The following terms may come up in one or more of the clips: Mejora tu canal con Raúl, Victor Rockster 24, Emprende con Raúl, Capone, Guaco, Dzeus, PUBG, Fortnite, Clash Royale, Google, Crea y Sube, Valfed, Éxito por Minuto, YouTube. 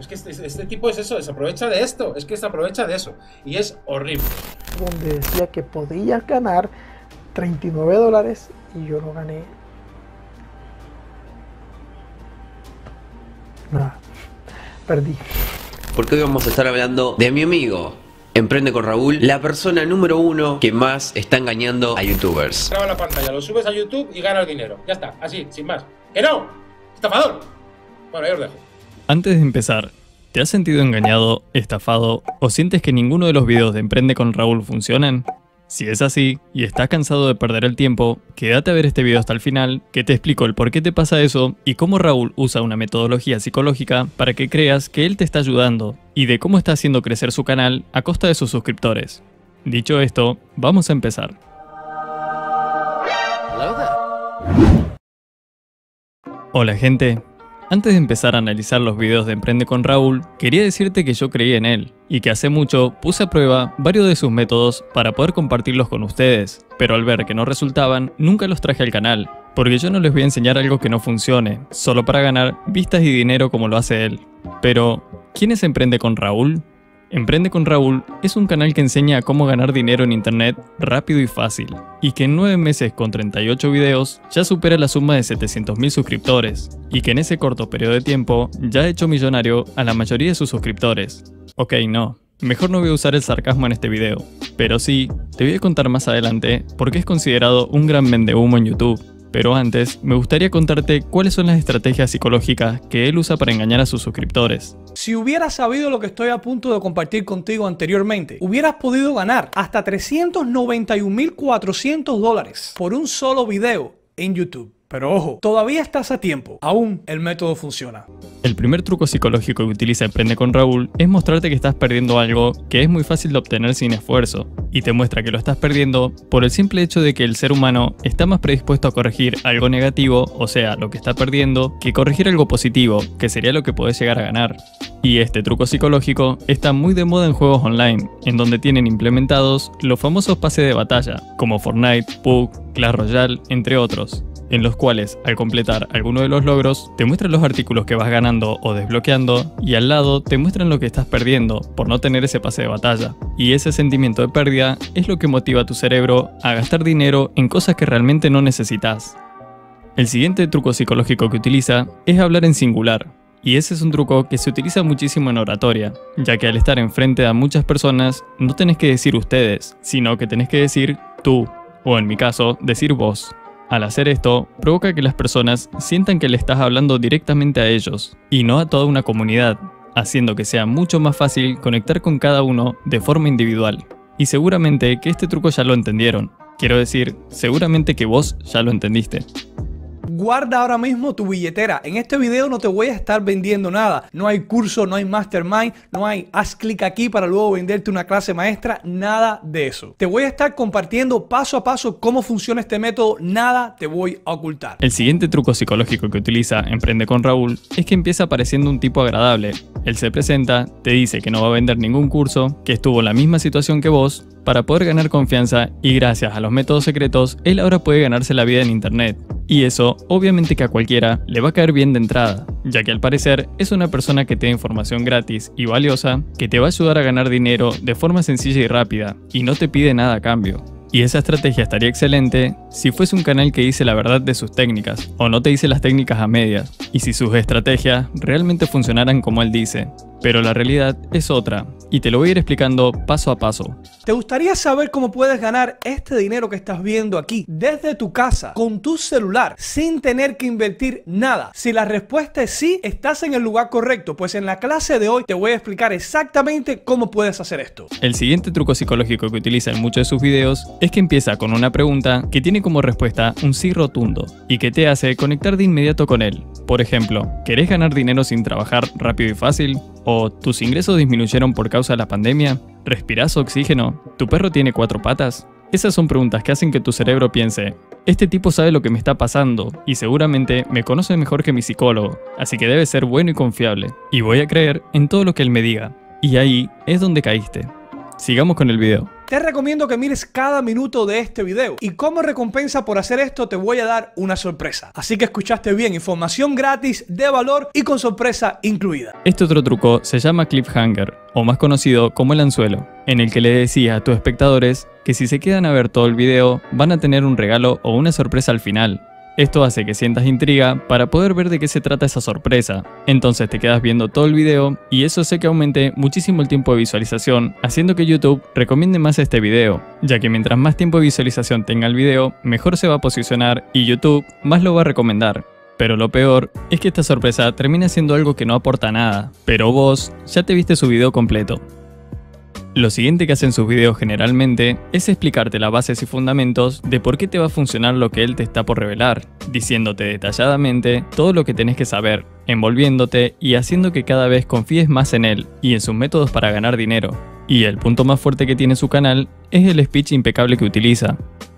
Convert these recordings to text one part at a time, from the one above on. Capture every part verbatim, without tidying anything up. Es que este, este tipo es eso, se aprovecha de esto, es que se aprovecha de eso. Y es horrible. Donde decía que podías ganar treinta y nueve dólares y yo no gané nada. Perdí. Porque hoy vamos a estar hablando de mi amigo Emprende con Raúl, la persona número uno que más está engañando a youtubers. Graba la pantalla, lo subes a YouTube y ganas dinero. Ya está, así, sin más. ¡Que no! ¡Estafador! Bueno, ahí os dejo. Antes de empezar, ¿te has sentido engañado, estafado o sientes que ninguno de los videos de Emprende con Raúl funcionan? Si es así y estás cansado de perder el tiempo, quédate a ver este video hasta el final, que te explico el por qué te pasa eso y cómo Raúl usa una metodología psicológica para que creas que él te está ayudando y de cómo está haciendo crecer su canal a costa de sus suscriptores. Dicho esto, vamos a empezar. Hola gente. Antes de empezar a analizar los videos de Emprende con Raúl, quería decirte que yo creí en él, y que hace mucho puse a prueba varios de sus métodos para poder compartirlos con ustedes, pero al ver que no resultaban, nunca los traje al canal, porque yo no les voy a enseñar algo que no funcione, solo para ganar vistas y dinero como lo hace él. Pero, ¿quién es Emprende con Raúl? Emprende con Raúl es un canal que enseña a cómo ganar dinero en internet rápido y fácil, y que en nueve meses con treinta y ocho videos ya supera la suma de setecientos mil suscriptores, y que en ese corto periodo de tiempo ya ha hecho millonario a la mayoría de sus suscriptores. Ok, no, mejor no voy a usar el sarcasmo en este video, pero sí, te voy a contar más adelante por qué es considerado un gran vendehumo en YouTube. Pero antes, me gustaría contarte cuáles son las estrategias psicológicas que él usa para engañar a sus suscriptores. Si hubieras sabido lo que estoy a punto de compartir contigo anteriormente, hubieras podido ganar hasta trescientos noventa y un mil cuatrocientos dólares por un solo video en YouTube. Pero ojo, todavía estás a tiempo, aún el método funciona. El primer truco psicológico que utiliza Emprende con Raúl es mostrarte que estás perdiendo algo que es muy fácil de obtener sin esfuerzo, y te muestra que lo estás perdiendo por el simple hecho de que el ser humano está más predispuesto a corregir algo negativo, o sea, lo que está perdiendo, que corregir algo positivo, que sería lo que podés llegar a ganar. Y este truco psicológico está muy de moda en juegos online, en donde tienen implementados los famosos pases de batalla, como Fortnite, P U B G, Clash Royale, entre otros, en los cuales, al completar alguno de los logros, te muestran los artículos que vas ganando o desbloqueando, y al lado te muestran lo que estás perdiendo por no tener ese pase de batalla. Y ese sentimiento de pérdida es lo que motiva a tu cerebro a gastar dinero en cosas que realmente no necesitas. El siguiente truco psicológico que utiliza es hablar en singular, y ese es un truco que se utiliza muchísimo en oratoria, ya que al estar enfrente a muchas personas, no tenés que decir ustedes, sino que tenés que decir tú, o en mi caso, decir vos. Al hacer esto, provoca que las personas sientan que le estás hablando directamente a ellos, y no a toda una comunidad, haciendo que sea mucho más fácil conectar con cada uno de forma individual. Y seguramente que este truco ya lo entendieron. Quiero decir, seguramente que vos ya lo entendiste. Guarda ahora mismo tu billetera. En este video no te voy a estar vendiendo nada. No hay curso, no hay mastermind, no hay haz clic aquí para luego venderte una clase maestra, nada de eso. Te voy a estar compartiendo paso a paso cómo funciona este método, nada te voy a ocultar. El siguiente truco psicológico que utiliza Emprende con Raúl es que empieza pareciendo un tipo agradable. Él se presenta, te dice que no va a vender ningún curso, que estuvo en la misma situación que vos, para poder ganar confianza, y gracias a los métodos secretos, él ahora puede ganarse la vida en internet. Y eso, obviamente que a cualquiera le va a caer bien de entrada, ya que al parecer es una persona que te da información gratis y valiosa, que te va a ayudar a ganar dinero de forma sencilla y rápida, y no te pide nada a cambio. Y esa estrategia estaría excelente si fuese un canal que dice la verdad de sus técnicas, o no te dice las técnicas a medias, y si sus estrategias realmente funcionaran como él dice. Pero la realidad es otra, y te lo voy a ir explicando paso a paso. ¿Te gustaría saber cómo puedes ganar este dinero que estás viendo aquí, desde tu casa, con tu celular, sin tener que invertir nada? Si la respuesta es sí, estás en el lugar correcto, pues en la clase de hoy te voy a explicar exactamente cómo puedes hacer esto. El siguiente truco psicológico que utiliza en muchos de sus videos es que empieza con una pregunta que tiene como respuesta un sí rotundo, y que te hace conectar de inmediato con él. Por ejemplo, ¿querés ganar dinero sin trabajar rápido y fácil? ¿O tus ingresos disminuyeron por causa de la pandemia? ¿Respirás oxígeno? ¿Tu perro tiene cuatro patas? Esas son preguntas que hacen que tu cerebro piense, este tipo sabe lo que me está pasando y seguramente me conoce mejor que mi psicólogo, así que debe ser bueno y confiable, y voy a creer en todo lo que él me diga. Y ahí es donde caíste. Sigamos con el video. Te recomiendo que mires cada minuto de este video y como recompensa por hacer esto te voy a dar una sorpresa. Así que escuchaste bien, información gratis, de valor y con sorpresa incluida. Este otro truco se llama cliffhanger, o más conocido como el anzuelo, en el que le decías a tus espectadores que si se quedan a ver todo el video van a tener un regalo o una sorpresa al final. Esto hace que sientas intriga para poder ver de qué se trata esa sorpresa. Entonces te quedas viendo todo el video y eso hace que aumente muchísimo el tiempo de visualización, haciendo que YouTube recomiende más este video, ya que mientras más tiempo de visualización tenga el video, mejor se va a posicionar y YouTube más lo va a recomendar. Pero lo peor es que esta sorpresa termina siendo algo que no aporta nada, pero vos ya te viste su video completo. Lo siguiente que hacen sus videos generalmente es explicarte las bases y fundamentos de por qué te va a funcionar lo que él te está por revelar, diciéndote detalladamente todo lo que tenés que saber, envolviéndote y haciendo que cada vez confíes más en él y en sus métodos para ganar dinero. Y el punto más fuerte que tiene su canal es el speech impecable que utiliza.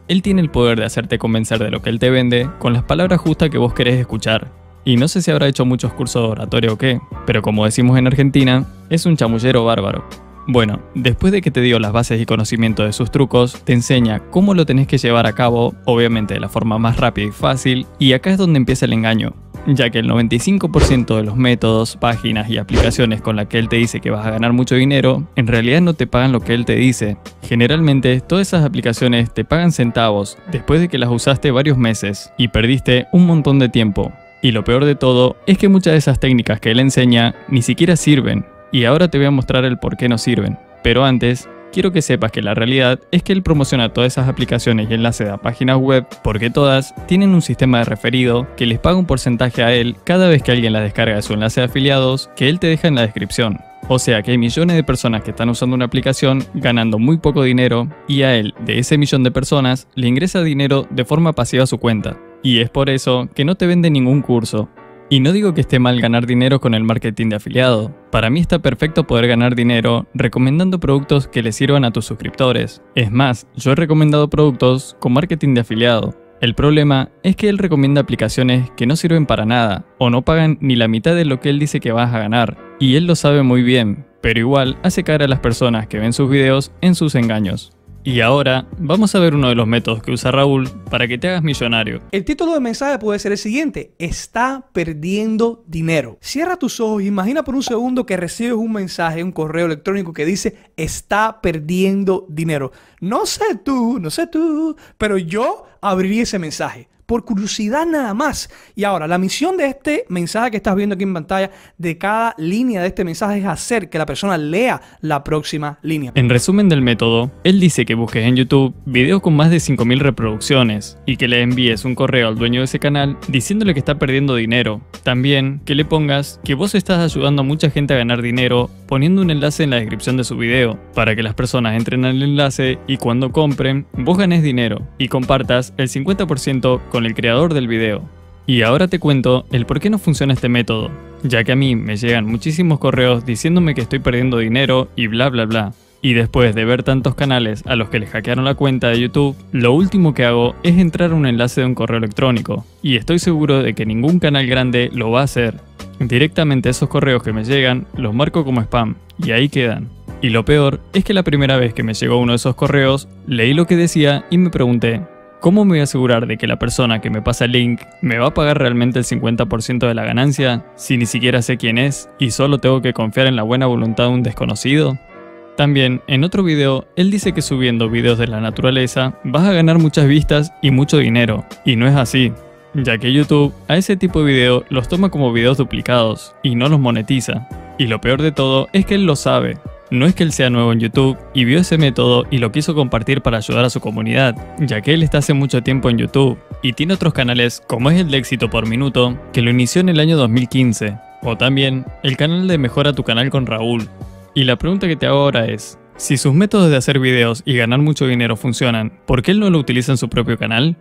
Él tiene el poder de hacerte convencer de lo que él te vende con las palabras justas que vos querés escuchar. Y no sé si habrá hecho muchos cursos de oratoria o qué, pero como decimos en Argentina, es un chamullero bárbaro. Bueno, después de que te dio las bases y conocimiento de sus trucos, te enseña cómo lo tenés que llevar a cabo, obviamente de la forma más rápida y fácil, y acá es donde empieza el engaño, ya que el noventa y cinco por ciento de los métodos, páginas y aplicaciones con las que él te dice que vas a ganar mucho dinero, en realidad no te pagan lo que él te dice. Generalmente, todas esas aplicaciones te pagan centavos después de que las usaste varios meses y perdiste un montón de tiempo. Y lo peor de todo es que muchas de esas técnicas que él enseña ni siquiera sirven. Y ahora te voy a mostrar el por qué no sirven. Pero antes, quiero que sepas que la realidad es que él promociona todas esas aplicaciones y enlaces a páginas web porque todas tienen un sistema de referido que les paga un porcentaje a él cada vez que alguien las descarga de su enlace de afiliados que él te deja en la descripción. O sea que hay millones de personas que están usando una aplicación ganando muy poco dinero y a él, de ese millón de personas, le ingresa dinero de forma pasiva a su cuenta. Y es por eso que no te vende ningún curso. Y no digo que esté mal ganar dinero con el marketing de afiliado. Para mí está perfecto poder ganar dinero recomendando productos que le sirvan a tus suscriptores. Es más, yo he recomendado productos con marketing de afiliado. El problema es que él recomienda aplicaciones que no sirven para nada o no pagan ni la mitad de lo que él dice que vas a ganar. Y él lo sabe muy bien, pero igual hace caer a las personas que ven sus videos en sus engaños. Y ahora, vamos a ver uno de los métodos que usa Raúl para que te hagas millonario. El título del mensaje puede ser el siguiente: está perdiendo dinero. Cierra tus ojos e imagina por un segundo que recibes un mensaje, un correo electrónico que dice está perdiendo dinero. No sé tú, no sé tú, pero yo abriría ese mensaje por curiosidad nada más. Y ahora, la misión de este mensaje que estás viendo aquí en pantalla, de cada línea de este mensaje, es hacer que la persona lea la próxima línea. En resumen del método, él dice que busques en YouTube videos con más de cinco mil reproducciones y que le envíes un correo al dueño de ese canal diciéndole que está perdiendo dinero. También que le pongas que vos estás ayudando a mucha gente a ganar dinero poniendo un enlace en la descripción de su video para que las personas entren al enlace y cuando compren, vos ganes dinero y compartas el cincuenta por ciento con el creador del video. Y ahora te cuento el por qué no funciona este método, ya que a mí me llegan muchísimos correos diciéndome que estoy perdiendo dinero y bla bla bla. Y después de ver tantos canales a los que les hackearon la cuenta de YouTube, lo último que hago es entrar a un enlace de un correo electrónico, y estoy seguro de que ningún canal grande lo va a hacer. Directamente esos correos que me llegan los marco como spam, y ahí quedan. Y lo peor es que la primera vez que me llegó uno de esos correos, leí lo que decía y me pregunté: ¿cómo me voy a asegurar de que la persona que me pasa el link me va a pagar realmente el cincuenta por ciento de la ganancia si ni siquiera sé quién es y solo tengo que confiar en la buena voluntad de un desconocido? También, en otro video, él dice que subiendo videos de la naturaleza vas a ganar muchas vistas y mucho dinero, y no es así, ya que YouTube a ese tipo de video los toma como videos duplicados y no los monetiza. Y lo peor de todo es que él lo sabe. No es que él sea nuevo en YouTube y vio ese método y lo quiso compartir para ayudar a su comunidad, ya que él está hace mucho tiempo en YouTube y tiene otros canales como es el de Éxito por Minuto, que lo inició en el año dos mil quince, o también el canal de Mejora tu Canal con Raúl. Y la pregunta que te hago ahora es: si sus métodos de hacer videos y ganar mucho dinero funcionan, ¿por qué él no lo utiliza en su propio canal?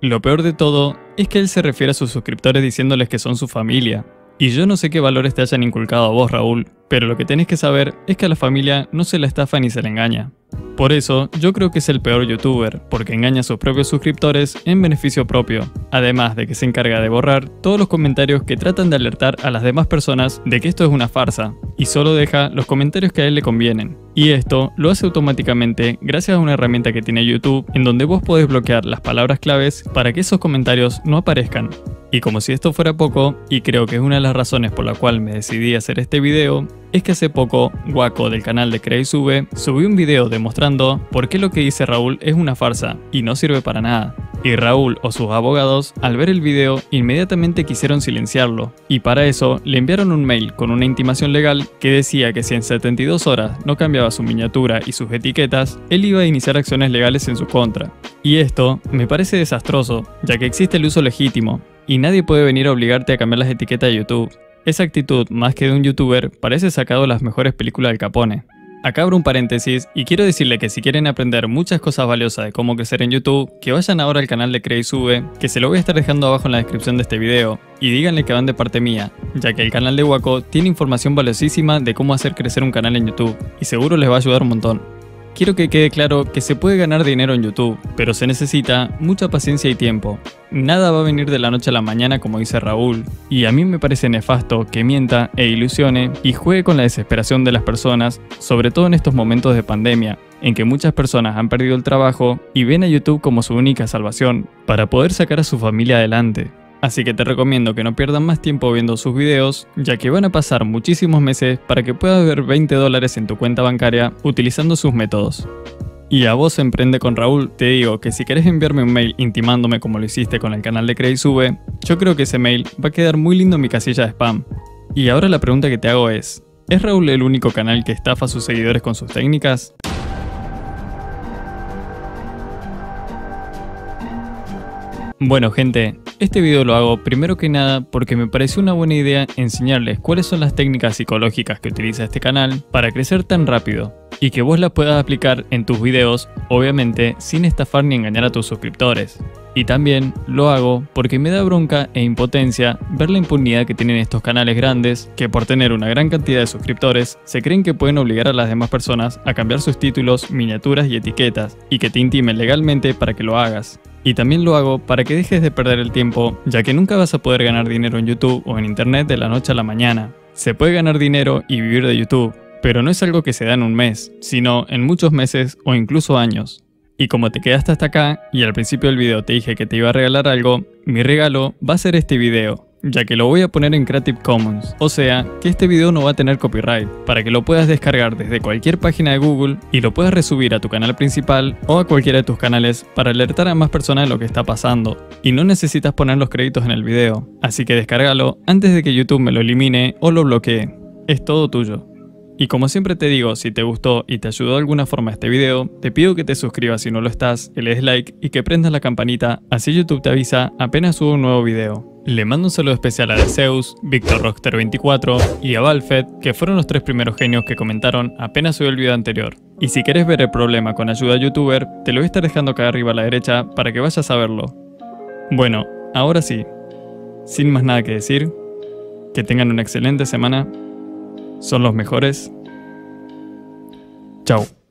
Lo peor de todo es que él se refiere a sus suscriptores diciéndoles que son su familia. Y yo no sé qué valores te hayan inculcado a vos, Raúl, pero lo que tenés que saber es que a la familia no se la estafa ni se la engaña. Por eso, yo creo que es el peor youtuber, porque engaña a sus propios suscriptores en beneficio propio, además de que se encarga de borrar todos los comentarios que tratan de alertar a las demás personas de que esto es una farsa, y solo deja los comentarios que a él le convienen. Y esto lo hace automáticamente gracias a una herramienta que tiene YouTube, en donde vos podés bloquear las palabras claves para que esos comentarios no aparezcan. Y como si esto fuera poco, y creo que es una de las razones por la cual me decidí hacer este video, es que hace poco, Guaco del canal de Crea y Sube subió un video demostrando por qué lo que dice Raúl es una farsa y no sirve para nada. Y Raúl o sus abogados, al ver el video, inmediatamente quisieron silenciarlo, y para eso le enviaron un mail con una intimación legal que decía que si en setenta y dos horas no cambiaba su miniatura y sus etiquetas, él iba a iniciar acciones legales en su contra. Y esto me parece desastroso, ya que existe el uso legítimo, y nadie puede venir a obligarte a cambiar las etiquetas de YouTube. Esa actitud, más que de un youtuber, parece sacado de las mejores películas del Capone. Acá abro un paréntesis y quiero decirle que si quieren aprender muchas cosas valiosas de cómo crecer en YouTube, que vayan ahora al canal de Crea y Sube, que se lo voy a estar dejando abajo en la descripción de este video, y díganle que van de parte mía, ya que el canal de Guaco tiene información valiosísima de cómo hacer crecer un canal en YouTube, y seguro les va a ayudar un montón. Quiero que quede claro que se puede ganar dinero en YouTube, pero se necesita mucha paciencia y tiempo. Nada va a venir de la noche a la mañana como dice Raúl, y a mí me parece nefasto que mienta e ilusione y juegue con la desesperación de las personas, sobre todo en estos momentos de pandemia, en que muchas personas han perdido el trabajo y ven a YouTube como su única salvación, para poder sacar a su familia adelante. Así que te recomiendo que no pierdan más tiempo viendo sus videos, ya que van a pasar muchísimos meses para que puedas ver veinte dólares en tu cuenta bancaria utilizando sus métodos. Y a vos, Emprende con Raúl, te digo que si querés enviarme un mail intimándome como lo hiciste con el canal de Crea y Sube, yo creo que ese mail va a quedar muy lindo en mi casilla de spam. Y ahora la pregunta que te hago es, ¿es Raúl el único canal que estafa a sus seguidores con sus técnicas? Bueno, gente, este video lo hago primero que nada porque me pareció una buena idea enseñarles cuáles son las técnicas psicológicas que utiliza este canal para crecer tan rápido, y que vos las puedas aplicar en tus videos, obviamente sin estafar ni engañar a tus suscriptores. Y también lo hago porque me da bronca e impotencia ver la impunidad que tienen estos canales grandes, que por tener una gran cantidad de suscriptores se creen que pueden obligar a las demás personas a cambiar sus títulos, miniaturas y etiquetas, y que te intimen legalmente para que lo hagas. Y también lo hago para que dejes de perder el tiempo, ya que nunca vas a poder ganar dinero en YouTube o en internet de la noche a la mañana. Se puede ganar dinero y vivir de YouTube, pero no es algo que se da en un mes, sino en muchos meses o incluso años. Y como te quedaste hasta acá, y al principio del video te dije que te iba a regalar algo, mi regalo va a ser este video, ya que lo voy a poner en Creative Commons, o sea que este video no va a tener copyright, para que lo puedas descargar desde cualquier página de Google y lo puedas resubir a tu canal principal o a cualquiera de tus canales para alertar a más personas de lo que está pasando, y no necesitas poner los créditos en el video, así que descárgalo antes de que YouTube me lo elimine o lo bloquee. Es todo tuyo. Y como siempre te digo, si te gustó y te ayudó de alguna forma este video, te pido que te suscribas si no lo estás, que le des like y que prendas la campanita, así YouTube te avisa apenas subo un nuevo video. Le mando un saludo especial a Dzeus, Victor Rockster veinticuatro y a Valfed, que fueron los tres primeros genios que comentaron apenas subí el video anterior. Y si querés ver el problema con ayuda a youtuber, te lo voy a estar dejando acá arriba a la derecha para que vayas a verlo. Bueno, ahora sí, sin más nada que decir, que tengan una excelente semana, son los mejores, chao.